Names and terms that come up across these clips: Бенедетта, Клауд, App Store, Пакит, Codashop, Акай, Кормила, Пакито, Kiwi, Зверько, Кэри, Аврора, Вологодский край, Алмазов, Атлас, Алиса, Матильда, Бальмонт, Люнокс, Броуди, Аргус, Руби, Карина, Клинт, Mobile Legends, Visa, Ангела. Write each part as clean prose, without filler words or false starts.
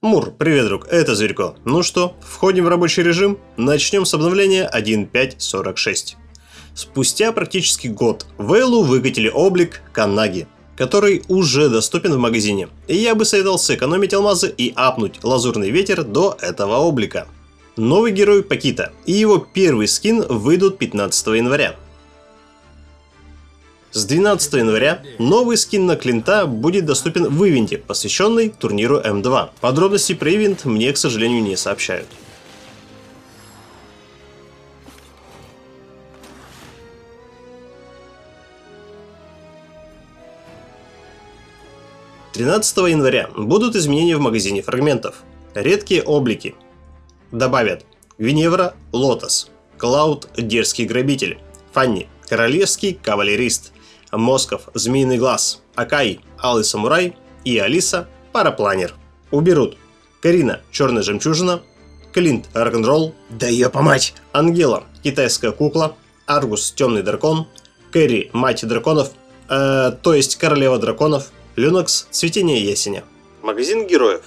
Мур, привет, друг, это Зверько. Ну что, входим в рабочий режим? Начнем с обновления 1.5.46. Спустя практически год Вэйлу выкатили облик Канаги, который уже доступен в магазине. И я бы советовал сэкономить алмазы и апнуть лазурный ветер до этого облика. Новый герой Пакита и его первый скин выйдут 15 января. С 12 января новый скин на Клинта будет доступен в Ивенте, посвященный турниру М2. Подробности про Ивент мне, к сожалению, не сообщают. С 13 января будут изменения в магазине фрагментов. Редкие облики. Добавят Гвиневра – Лотос, Клауд – Дерзкий Грабитель, Фанни – Королевский Кавалерист, Москов – Змеиный Глаз, Акай – Алый Самурай и Алиса – Парапланер. Уберут Карина – Черная Жемчужина, Клинт – Рок-н-ролл, да ее помать, Ангела – Китайская Кукла, Аргус – Темный Дракон, Кэри – Мать Драконов, то есть Королева Драконов, Люнокс – Цветение Ясеня. Магазин героев.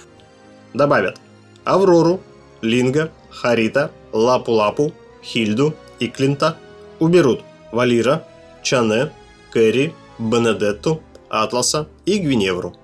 Добавят Аврору, Линго, Харита, Лапу-лапу, Хильду и Клинта. Уберут Валира, Чане, Кэри, Бенедетту, Атласа и Гвиневру.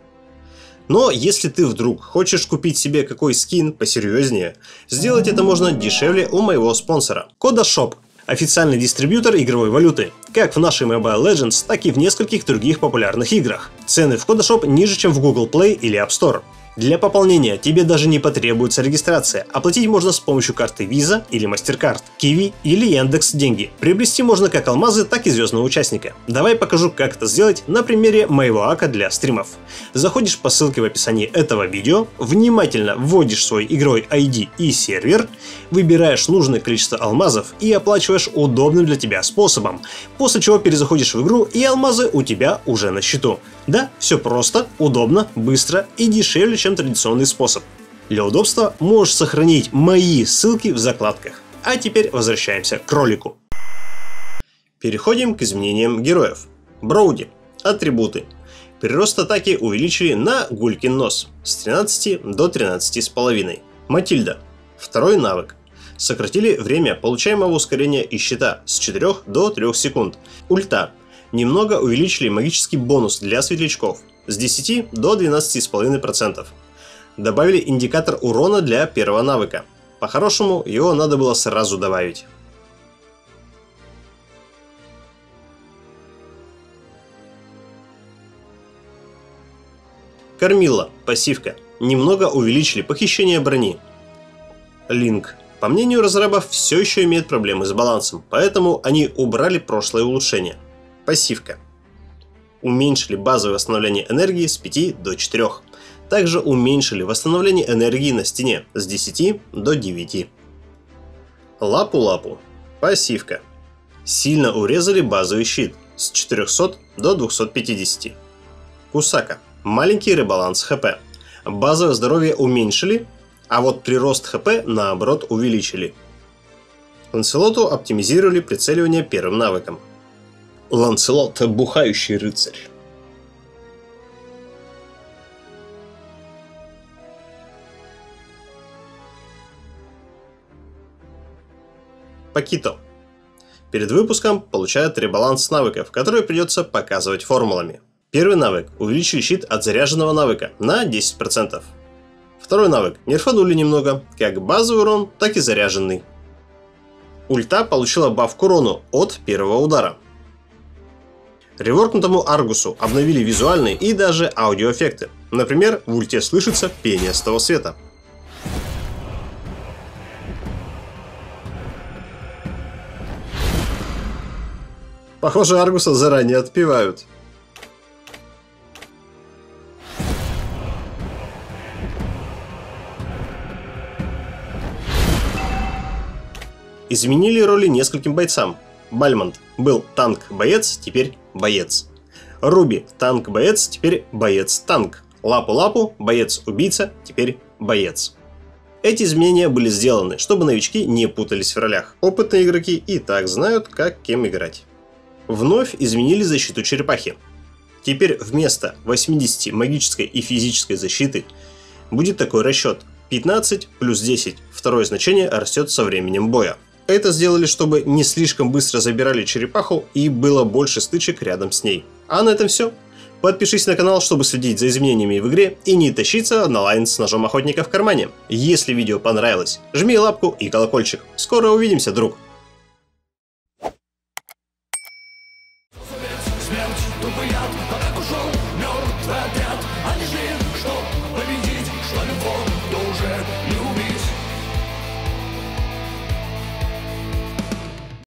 Но если ты вдруг хочешь купить себе какой скин посерьезнее, сделать это можно дешевле у моего спонсора. Codashop – официальный дистрибьютор игровой валюты, как в нашей Mobile Legends, так и в нескольких других популярных играх. Цены в Codashop ниже, чем в Google Play или App Store. Для пополнения тебе даже не потребуется регистрация, оплатить можно с помощью карты Visa или MasterCard, Kiwi или Яндекс Деньги. Приобрести можно как алмазы, так и звездного участника. Давай покажу, как это сделать на примере моего ака для стримов. Заходишь по ссылке в описании этого видео, внимательно вводишь свой игровой ID и сервер, выбираешь нужное количество алмазов и оплачиваешь удобным для тебя способом, после чего перезаходишь в игру и алмазы у тебя уже на счету. Да, все просто, удобно, быстро и дешевле, чем традиционный способ. Для удобства можешь сохранить мои ссылки в закладках. А теперь возвращаемся к ролику. Переходим к изменениям героев. Броуди. Атрибуты. Прирост атаки увеличили на гулькин нос с 13 до 13,5. Матильда. Второй навык. Сократили время получаемого ускорения из щита с 4 до 3 секунд. Ульта. Немного увеличили магический бонус для светлячков с 10 до 12,5%. Добавили индикатор урона для первого навыка. По-хорошему, его надо было сразу добавить. Кормила, пассивка. Немного увеличили похищение брони. Линк. По мнению разрабов, все еще имеет проблемы с балансом, поэтому они убрали прошлое улучшение. Пассивка. Уменьшили базовое восстановление энергии с 5 до 4. Также уменьшили восстановление энергии на стене с 10 до 9. Лапу-лапу. Пассивка. Сильно урезали базовый щит с 400 до 250. Кусака. Маленький ребаланс ХП. Базовое здоровье уменьшили, а вот прирост ХП наоборот увеличили. Ланселоту оптимизировали прицеливание первым навыком. Ланселот, бухающий рыцарь. Пакито. Перед выпуском получает ребаланс навыков, которые придется показывать формулами. Первый навык увеличили щит от заряженного навыка на 10%. Второй навык нерфанули немного, как базовый урон, так и заряженный. Ульта получила баф к урону от первого удара. Реворкнутому Аргусу обновили визуальные и даже аудиоэффекты. Например, в ульте слышится пение с того света. Похоже, Аргуса заранее отпевают. Изменили роли нескольким бойцам. Бальмонт был танк-боец, теперь боец. Руби танк-боец, теперь боец-танк. Лапу-лапу боец-убийца, теперь боец. Эти изменения были сделаны, чтобы новички не путались в ролях. Опытные игроки и так знают, как кем играть. Вновь изменили защиту черепахи. Теперь вместо 80 магической и физической защиты будет такой расчет: 15 плюс 10. Второе значение растет со временем боя. Это сделали, чтобы не слишком быстро забирали черепаху и было больше стычек рядом с ней. А на этом все. Подпишись на канал, чтобы следить за изменениями в игре и не тащиться на лайн с ножом охотника в кармане. Если видео понравилось, жми лапку и колокольчик. Скоро увидимся, друг! Мертвый отряд, они шли, чтоб победить, шла любовь, то уже